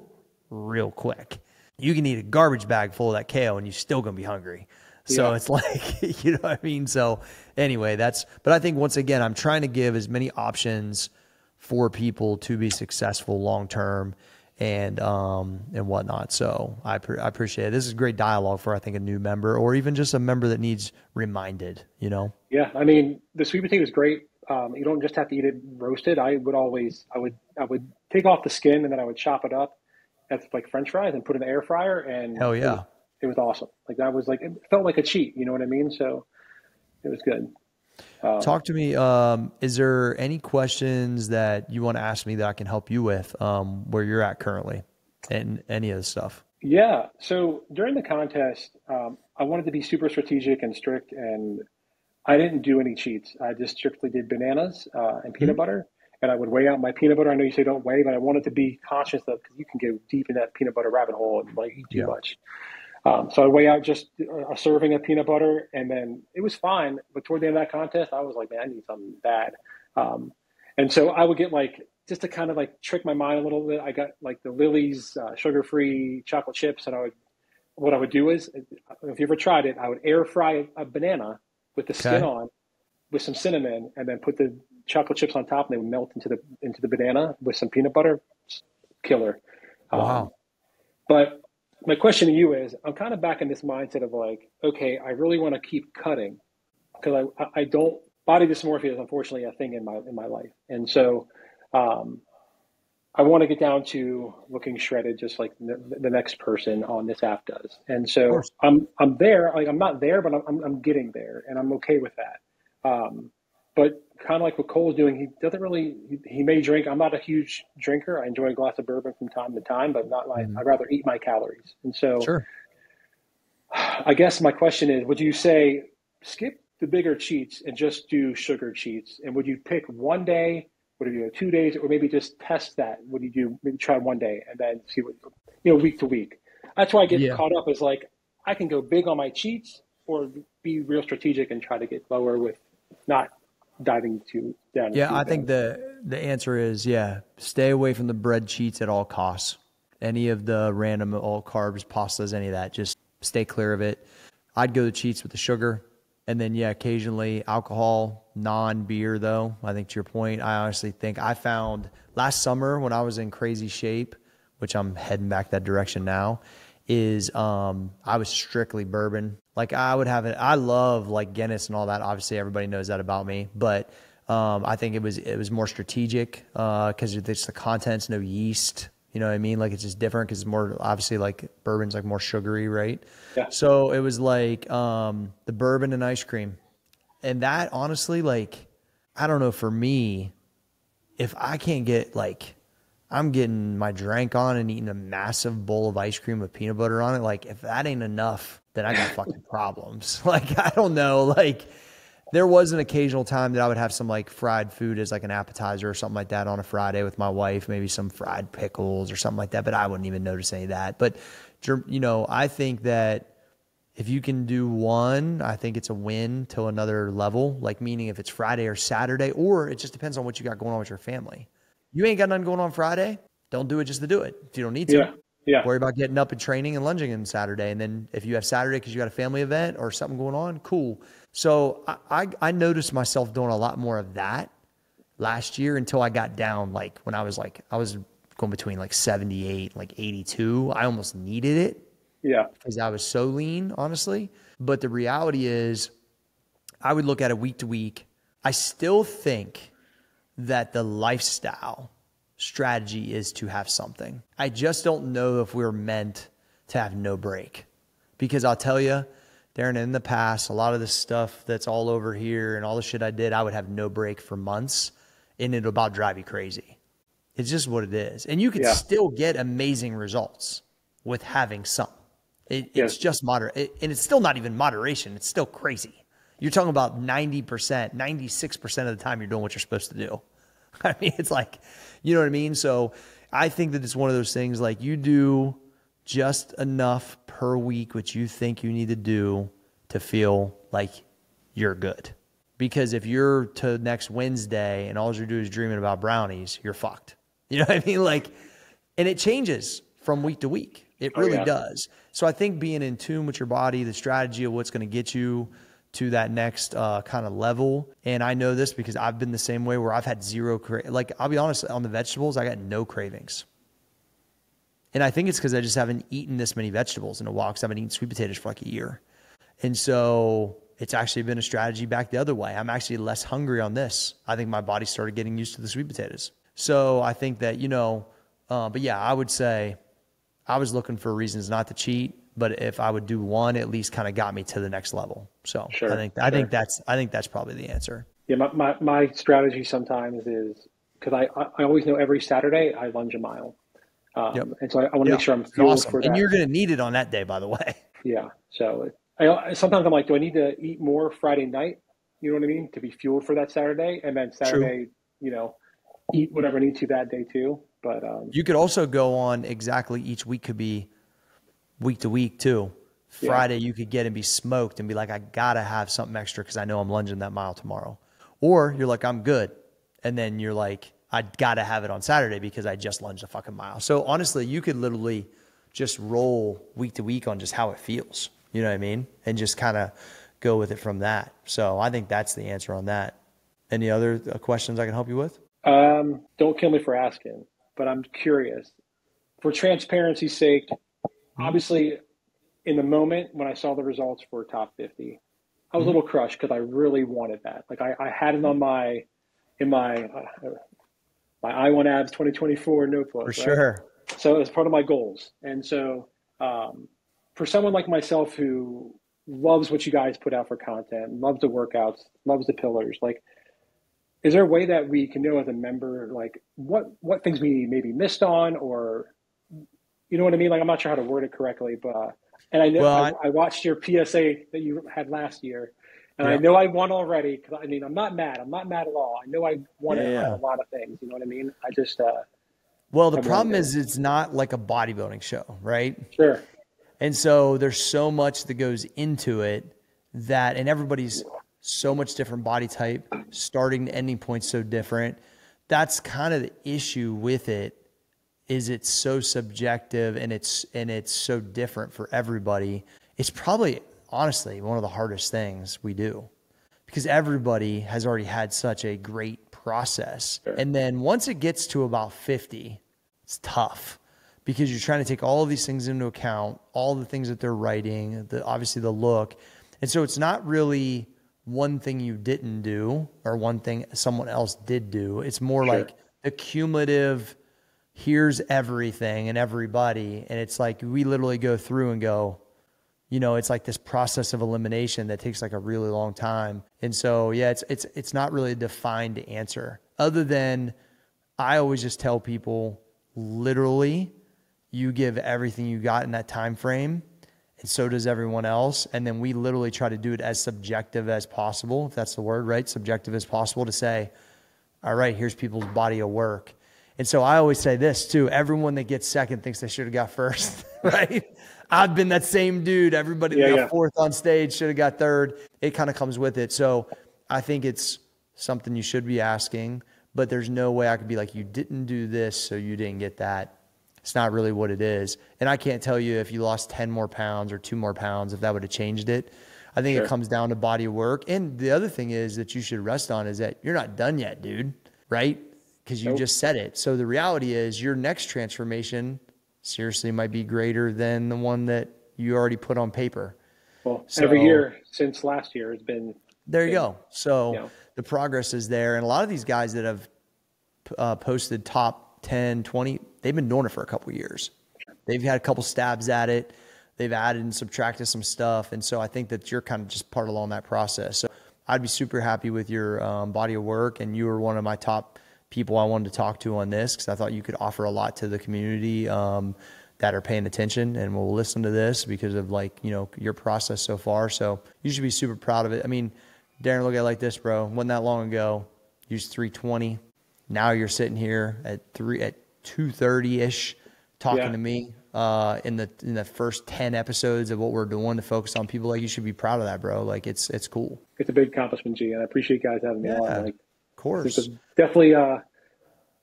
real quick. You can eat a garbage bag full of that kale and you're still going to be hungry. So yeah. it's like, you know what I mean? So anyway, that's, but I think once again, I'm trying to give as many options for people to be successful long-term. And, um, and whatnot. So I, pre- I appreciate it. This is great dialogue for, I think, a new member or even just a member that needs reminded, you know? Yeah. I mean, the sweet potato is great. Um, you don't just have to eat it roasted. I would always, I would, I would take off the skin and then I would chop it up. That's like French fries and put it in the air fryer. And hell yeah, it was, it was awesome. Like that was like, it felt like a cheat, you know what I mean? So it was good. Um, Talk to me. Um, is there any questions that you want to ask me that I can help you with, um, where you're at currently and any of this stuff? Yeah. So during the contest, um, I wanted to be super strategic and strict, and I didn't do any cheats. I just strictly did bananas uh, and peanut mm-hmm. butter, and I would weigh out my peanut butter. I know you say don't weigh, but I wanted to be conscious of, because you can go deep in that peanut butter rabbit hole and like eat too yeah. much. Um, so I weigh out just a serving of peanut butter, and then it was fine. But toward the end of that contest, I was like, man, I need something bad. Um, and so I would get like, just to kind of like trick my mind a little bit, I got like the Lily's uh, sugar-free chocolate chips. And I would, what I would do is, if you ever tried it, I would air fry a banana with the skin okay. on, with some cinnamon, and then put the chocolate chips on top, and they would melt into the, into the banana with some peanut butter. Killer. Wow. Um, but my question to you is, I'm kind of back in this mindset of like, okay, I really want to keep cutting because I, I don't, body dysmorphia is unfortunately a thing in my, in my life. And so um, I want to get down to looking shredded, just like the, the next person on this app does. And so I'm, I'm there, like I'm not there, but I'm, I'm getting there, and I'm okay with that. Um, but kind of like what Cole's doing, he doesn't really, he, he may drink. I'm not a huge drinker. I enjoy a glass of bourbon from time to time, but not like, mm-hmm. I'd rather eat my calories. And so sure. I guess my question is, would you say skip the bigger cheats and just do sugar cheats? And would you pick one day, would you do two days, or maybe just test that? Would you do, maybe try one day and then see what, you know, week to week? That's why I get yeah. caught up is like, I can go big on my cheats or be real strategic and try to get lower with not diving too down. Yeah, I think the the answer is, yeah, stay away from the bread cheats at all costs. Any of the random all carbs, pastas, any of that, just stay clear of it. I'd go the cheats with the sugar. And then, yeah, occasionally alcohol, non-beer though. I think to your point, I honestly think I found last summer when I was in crazy shape, which I'm heading back that direction now, is um, I was strictly bourbon. Like I would have it. I love like Guinness and all that. Obviously everybody knows that about me, but um, I think it was, it was more strategic uh, cause it's the contents, no yeast, you know what I mean? Like it's just different cause it's more obviously like bourbon's like more sugary. Right. Yeah. So it was like um, the bourbon and ice cream, and that honestly, like, I don't know, for me, if I can't get like, I'm getting my drink on and eating a massive bowl of ice cream with peanut butter on it. Like if that ain't enough, then I got fucking problems. Like, I don't know. Like there was an occasional time that I would have some like fried food as like an appetizer or something like that on a Friday with my wife, maybe some fried pickles or something like that, but I wouldn't even notice any of that. But, you know, I think that if you can do one, I think it's a win to another level, like meaning if it's Friday or Saturday, or it just depends on what you got going on with your family. You ain't got nothing going on Friday, don't do it just to do it if you don't need to. Yeah. Yeah. Worry about getting up and training and lunging on Saturday. And then if you have Saturday because you got a family event or something going on, cool. So I, I, I noticed myself doing a lot more of that last year until I got down. Like when I was like, I was going between like seventy-eight, like eighty-two. I almost needed it. Yeah. Because I was so lean, honestly. But the reality is I would look at it week to week. I still think that the lifestyle strategy is to have something. I just don't know if we're meant to have no break, because I'll tell you, Darren, in the past, a lot of this stuff that's all over here and all the shit I did, I would have no break for months, and it'll about drive you crazy. It's just what it is. And you can yeah. still get amazing results with having some. It, yes. It's just moderate. It, and it's still not even moderation. It's still crazy. You're talking about ninety percent, ninety-six percent of the time you're doing what you're supposed to do. I mean, it's like, you know what I mean? So I think that it's one of those things like you do just enough per week, what you think you need to do to feel like you're good. Because if you're to next Wednesday and all you do is dreaming about brownies, you're fucked. You know what I mean? Like, and it changes from week to week. It really oh, yeah. does. So I think being in tune with your body, the strategy of what's going to get you to that next uh, kind of level. And I know this because I've been the same way where I've had zero, cra like I'll be honest, on the vegetables, I got no cravings. And I think it's because I just haven't eaten this many vegetables in a while because I haven't eaten sweet potatoes for like a year. And so it's actually been a strategy back the other way. I'm actually less hungry on this. I think my body started getting used to the sweet potatoes. So I think that, you know, uh, but yeah, I would say I was looking for reasons not to cheat. But if I would do one, at least kind of got me to the next level. So sure, I think I sure. think that's I think that's probably the answer. Yeah, my my, my strategy sometimes is because I, I always know every Saturday I lunge a mile, um, yep. and so I, I want to yep. make sure I'm fueled awesome. for and that. And you're going to need it on that day, by the way. Yeah. So I, sometimes I'm like, do I need to eat more Friday night? You know what I mean? To be fueled for that Saturday, and then Saturday, True. you know, eat whatever I need to that day too. But um, you could also go on exactly each week could be. Week to week too. Friday yeah. you could get and be smoked and be like, I gotta have something extra because I know I'm lunging that mile tomorrow. Or you're like, I'm good. And then you're like, I gotta have it on Saturday because I just lunged a fucking mile. So honestly, you could literally just roll week to week on just how it feels. You know what I mean? And just kind of go with it from that. So I think that's the answer on that. Any other questions I can help you with? Um, don't kill me for asking, but I'm curious. For transparency's sake, obviously, in the moment when I saw the results for top fifty, I was a little crushed because I really wanted that. Like I, I had it on my, in my, uh, my I one abs twenty twenty-four notebook. For sure. Right? So it was part of my goals. And so um, for someone like myself who loves what you guys put out for content, loves the workouts, loves the pillars, like, is there a way that we can know as a member, like what, what things we maybe missed on or, you know what I mean? Like, I'm not sure how to word it correctly, but, uh, and I know well, I, I, I watched your P S A that you had last year and yeah. I know I won already. Cause I mean, I'm not mad. I'm not mad at all. I know I won yeah, yeah. a lot of things. You know what I mean? I just, uh, well, the I'm problem is it's not like a bodybuilding show, right? Sure. And so there's so much that goes into it that, and everybody's so much different body type, starting to ending points so different. That's kind of the issue with it. Is it's so subjective and it's and it's so different for everybody. It's probably honestly one of the hardest things we do because everybody has already had such a great process. Sure. And then once it gets to about fifty, it's tough because you're trying to take all of these things into account, all the things that they're writing, the obviously the look. And so it's not really one thing you didn't do or one thing someone else did do. It's more sure. like the cumulative here's everything and everybody. And it's like, we literally go through and go, you know, it's like this process of elimination that takes like a really long time. And so, yeah, it's, it's, it's not really a defined answer other than I always just tell people literally you give everything you got in that time frame. and so does everyone else. And then we literally try to do it as subjective as possible, if that's the word, right? Subjective as possible to say, all right, here's people's body of work. And so I always say this too, everyone that gets second thinks they should have got first, right? I've been that same dude. Everybody yeah, got yeah. fourth on stage, should have got third. It kind of comes with it. So I think it's something you should be asking, but there's no way I could be like, you didn't do this, so you didn't get that. It's not really what it is. And I can't tell you if you lost ten more pounds or two more pounds, if that would have changed it. I think sure. it comes down to body work. And the other thing is that you should rest on is that you're not done yet, dude, right? Because you nope. just said it. So the reality is your next transformation seriously might be greater than the one that you already put on paper. Well, so, every year since last year has been. There you been, go. So you know. the progress is there. And a lot of these guys that have uh, posted top ten, twenty, they've been doing it for a couple of years. They've had a couple stabs at it. They've added and subtracted some stuff. And so I think that you're kind of just part along that process. So I'd be super happy with your um, body of work. And you were one of my top people I wanted to talk to on this, because I thought you could offer a lot to the community um, that are paying attention and will listen to this because of like, you know, your process so far. So you should be super proud of it. I mean, Darren, look at it like this, bro. It wasn't that long ago. You was three twenty. Now you're sitting here at three at two thirty-ish talking yeah. to me uh, in the in the first ten episodes of what we're doing to focus on people. Like, you should be proud of that, bro. Like, it's it's cool. It's a big accomplishment, G, and I appreciate you guys having me yeah, on. Like, of course. Definitely uh,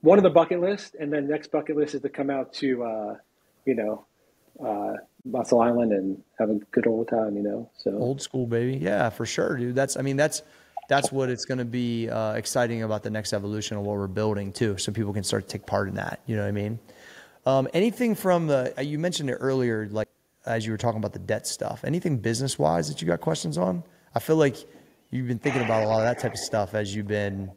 one of the bucket list, and then next bucket list is to come out to, uh, you know, uh, Muscle Island and have a good old time, you know. So old school, baby. Yeah, for sure, dude. That's I mean, that's that's what it's going to be uh, exciting about the next evolution of what we're building too, so people can start to take part in that. You know what I mean? Um, anything from the, you mentioned it earlier, like as you were talking about the debt stuff, anything business wise that you got questions on? I feel like you've been thinking about a lot of that type of stuff as you've been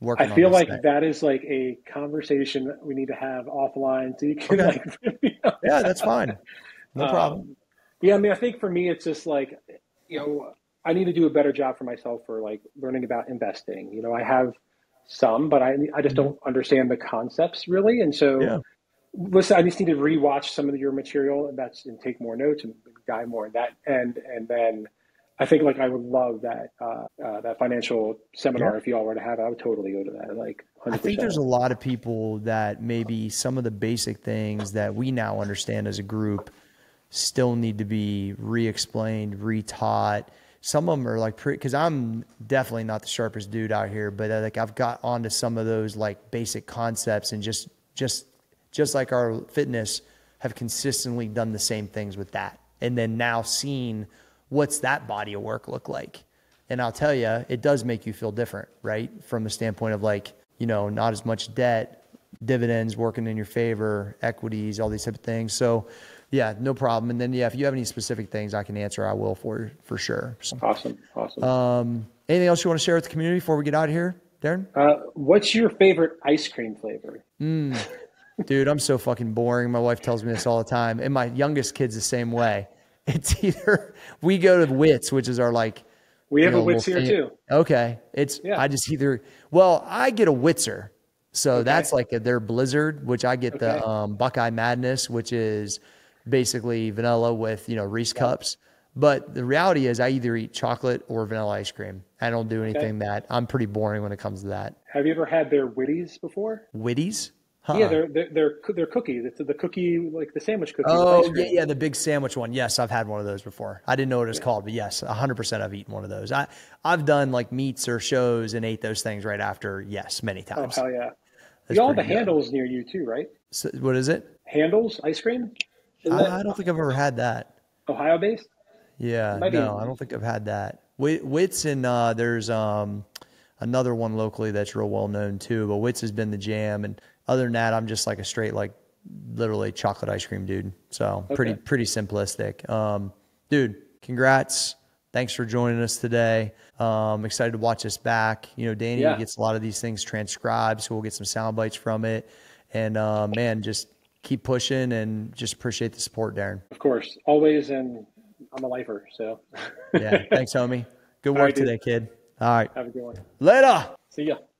working on. I feel on like thing. that is like a conversation we need to have offline. So you can okay. like, you know, yeah, that's fine. No um, problem. Yeah. I mean, I think for me, it's just like, you know, I need to do a better job for myself for like learning about investing. You know, I have some, but I I just don't understand the concepts really. And so yeah. listen, I just need to rewatch some of your material and that's and take more notes and dive more in that. And, and then I think like, I would love that, uh, uh that financial seminar. Yeah. If you all were to have it, I would totally go to that. Like one hundred percent. I think there's a lot of people that maybe some of the basic things that we now understand as a group still need to be re-explained, re-taught. Some of them are like, because I'm definitely not the sharpest dude out here, but uh, like I've got onto some of those like basic concepts and just, just, just like our fitness, have consistently done the same things with that. And then now seeing what's that body of work look like. And I'll tell you, it does make you feel different, right? From the standpoint of like, you know, not as much debt, dividends working in your favor, equities, all these type of things. So yeah, no problem. And then, yeah, if you have any specific things I can answer, I will for for sure. So, awesome, awesome. Um, anything else you want to share with the community before we get out of here, Darren? Uh, what's your favorite ice cream flavor? Mm, dude, I'm so fucking boring. My wife tells me this all the time. And my youngest kid's the same way. It's either we go to Whitz, which is our like. We have know, a Whitz here too. Okay. It's, yeah. I just either, well, I get a Whitzer. So okay. that's like a, their Blizzard, which I get okay. the um, Buckeye Madness, which is basically vanilla with, you know, Reese cups. But the reality is I either eat chocolate or vanilla ice cream. I don't do anything okay. that I'm pretty boring when it comes to that. Have you ever had their Whitties before? Whitties? Huh. Yeah, they're, they're, they're, they're cookies. It's the cookie, like the sandwich cookie. Oh yeah, yeah. The big sandwich one. Yes. I've had one of those before. I didn't know what it was yeah. called, but yes, a hundred percent. I've eaten one of those. I I've done like meets or shows and ate those things right after. Yes. Many times. Oh hell yeah. That's you all have the good. Handles near you too, right? So, what is it? Handles ice cream? I, I don't think I've ever had that. Ohio based? Yeah, no, be. I don't think I've had that. Whitz and uh, there's um, another one locally that's real well known too, but Whitz has been the jam. And other than that, I'm just like a straight, like literally chocolate ice cream dude. So okay. pretty, pretty simplistic. Um, dude, congrats. Thanks for joining us today. Um, excited to watch this back. You know, Danny yeah. gets a lot of these things transcribed, so we'll get some sound bites from it. And uh, man, just keep pushing and just appreciate the support, Darren. Of course, always. And I'm a lifer, so. yeah, thanks, homie. Good work right, today, dude. Kid. All right. Have a good one. Later. See ya.